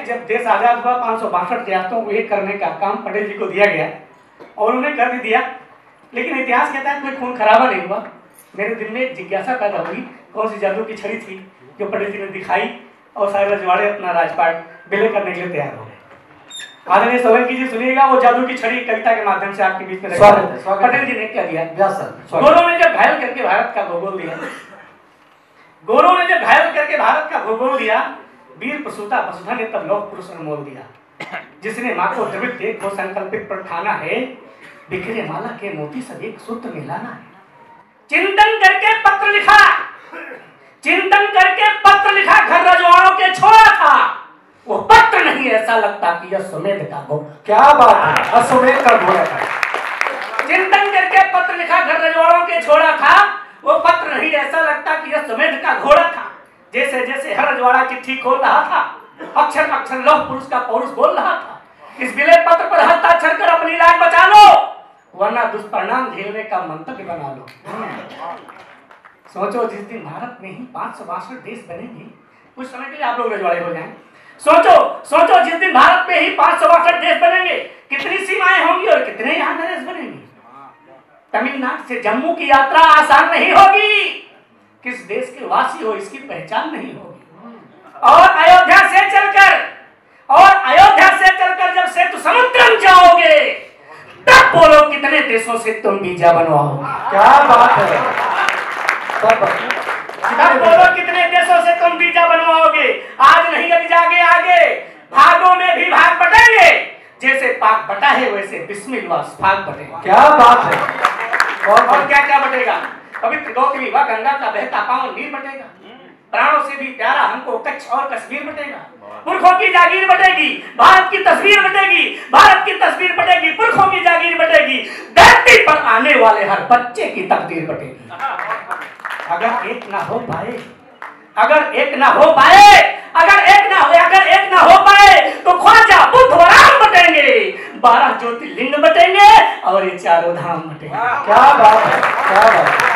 में जब देश आजाद हुआ 562 रियासतों को एक करने का काम पटेल जी को दिया गया और उन्होंने कर भी दिया, लेकिन इतिहास कहता है कोई खून खराबा नहीं हुआ। मेरे दिल में जिज्ञासा पैदा हुई कौन सी जादू की छड़ी थी जो पटेल जी ने दिखाई और सारे रजवाड़े अपना राजपाट विलय करने के लिए तैयार हो गए। आदरणीय सोलंकी जी सुनिएगा, वो जादू की छड़ी कविता के माध्यम से आपके बीच में पटेल जी ने क्या दिया। गोरों ने जब घायल करके भारत का भूगोल दिया, गोरों ने जब घायल करके भारत का भूगोल दिया, वीर प्रसूता वसुधा ने तब लोक पुरुष ने मोल दिया। जिसने माँ को द्रवित देख को संकल्पित पर ठाना है, बिखरे माला के मोती सब एक सूत्र में लाना है। चिंतन करके पत्र लिखा, चिंतन करके पत्र लिखा, घर रजवाड़ों के छोड़ा था वो पत्र नहीं, ऐसा लगता कि यह सुमेध का गो। क्या बात है, असुमेध का गो। चिंतन करके पत्र लिखा, घर रजवाड़ों के छोड़ा था वो पत्र नहीं, ऐसा लगता कि यह सुमेध का घोड़ा था। जैसे जैसे हर रजवाड़ा चिट्ठी खोल रहा था, अक्षर अक्षर लौह पुरुष का पौरुष बोल रहा था। इस विलय पत्र पर हस्ताक्षर कर अपनी लाज बचा लो, वरना दुष्परिणाम झेलने का मंतव्य बना लो। सोचो जिस दिन भारत में ही 562 देश बनेंगे, कुछ समय के लिए आप लोग रजवाड़े हो जाएं। सोचो सोचो जिस दिन भारत में ही 562 देश बनेंगे, कितनी सीमाएं होंगी और कितने यहाँ देश बनेंगे। तमिलनाडु से जम्मू की यात्रा आसान नहीं होगी। किस देश के वासी हो इसकी पहचान नहीं होगी। और अयोध्या से चलकर जब सेतु समुद्रम जाओगे, तब बोलो कितने देशों से तुम वीजा बनवाओगे। क्या बात है, तब बोलो कितने देशों से तुम वीजा बनवाओगे। आज नहीं अभी जागे आगे, भागों में भी भाग बटेंगे। जैसे पाक बटा है वैसे बिस्मिल्लाह भाग बटेगा। क्या बात है, और क्या क्या बटेगा। पवित्र गोत्री व गंगा का बहता पावन नीर बटेगा। प्राणों से भी प्यारा हमको कच्छ और कश्मीर बटेगा। पुरखों की जागीर बटेगी, भारत की तस्वीर बटेगी, भारत की तस्वीर बटेगी, पुरखों की जागीर बटेगी, धरती पर आने वाले हर बच्चे की तकदीर बटेगी। अगर एक ना हो पाए तो ख्वाजा बुद्ध और राम बटेंगे, 12 ज्योतिर्लिंग बटेंगे और ये चारों धाम बटेंगे। क्या बात है, क्या बात है।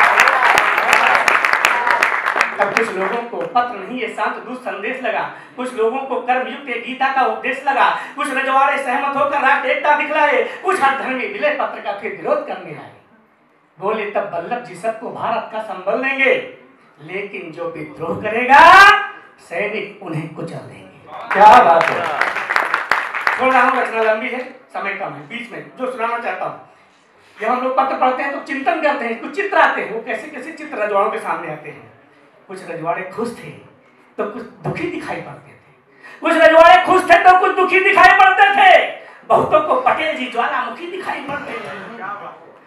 तब कुछ लोगों को पत्र नहीं ये शांत दूर संदेश लगा, कुछ लोगों को कर्मयुक्त ये गीता का उपदेश लगा, कुछ रजवाड़े सहमत होकर राष्ट्र एकता दिखलाए, कुछ हर धर्मी विलय पत्र का फिर विरोध करने आए। बोले तब बल्लभ जी सबको भारत का संबल देंगे, लेकिन जो विद्रोह करेगा सैनिक उन्हें कुचल देंगे। क्या बात है। बोल रहा हूँ, रचना लंबी है, समय कम है। बीच में जो सुनाना चाहता हूँ, जब हम लोग पत्र पढ़ते हैं तो चिंतन करते हैं, कुछ चित्र आते हैं, वो कैसे कैसे चित्र रजवाड़ों के सामने आते हैं। कुछ रजवाड़े खुश थे तो कुछ दुखी दिखाई पड़ते थे, कुछ रजवाड़े खुश थे तो कुछ दुखी दिखाई पड़ते थे। बहुतों को पटेल जी ज्वालामुखी दिखाई पड़ते थे,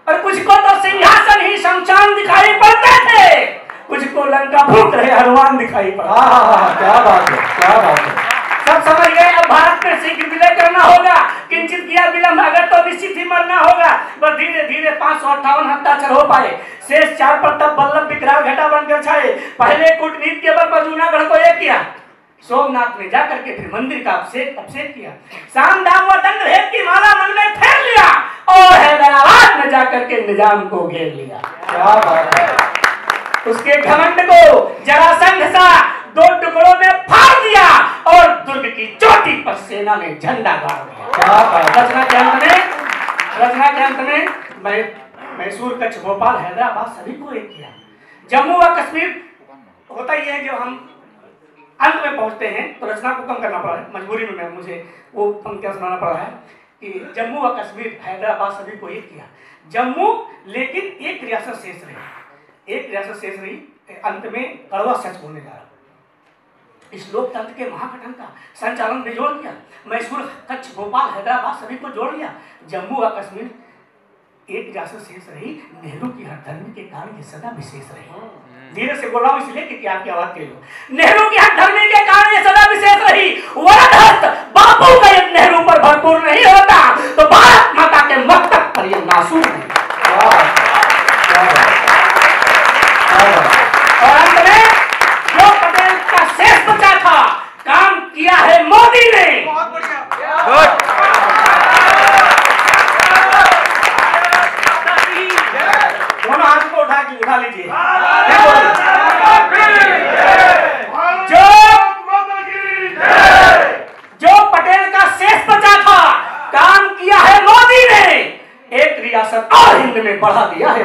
और कुछ को तो सिंहासन ही शमशान दिखाई पड़ते थे, कुछ को लंका फूट रहे हनुमान दिखाई पड़ा। क्या बात है, क्या बात है। सब समझ गए अब भारत में सिख विलय करना होगा, किंचित किया विलंब अगर तो निश्चित ही मरना होगा। पर धीरे धीरे 558 हस्ताक्षर हो पाए, शेष 4 पर तब बल्लभ विकराल घटा बनकर छाए। पहले कूटनीति के बल पर जूनागढ़ को एक किया, सोमनाथ में जाकर के फिर मंदिर का अभिषेक किया, शाम दाम व दंड भेद की माला मन में फेर लिया और हैदराबाद में जाकर के निजाम को घेर लिया। क्या बात है। उसके घमंड को जरासंध सा 2 टुकड़ों में फाड़ दिया और दुर्ग की चोटी पर सेना ने झंडा गाड़ दिया। क्या बात है। रचना के अंत में मैसूर, कच्छ, भोपाल, हैदराबाद सभी को एक किया। जम्मू व कश्मीर होता ही है, जब हम अंत में पहुंचते हैं तो रचना को कम करना पड़ा है, मजबूरी में मुझे वो पंक्तियां सुनाना पड़ा है कि जम्मू और कश्मीर, हैदराबाद सभी को एक किया। जम्मू, लेकिन एक रियासत शेष रही। अंत में कड़वा सच होने जा रहा इस लोकतंत्र के महागठन का संचालन ने जोड़ दिया। मैसूर, कच्छ, भोपाल, हैदराबाद सभी को जोड़ लिया। जम्मू और कश्मीर एक रियासत शेष रही, नेहरू की हठधर्मी के कारण ये सदा विशेष रही। धीरे से बोल रहा हूँ इसलिए कि आपकी आवाज के लिए, नेहरू की हठधर्मी के कारण ये सदा विशेष रही। वरदहस्त बापू का यदि नेहरू पर भरपूर नहीं होता तो भारत माता के मस्तक पर ये नासूर है। और अंत में जो पटेल का शेष बचा था, काम किया है मोदी ने। बहुत बढ़िया। उठा लीजिए। जो बढ़ा दिया है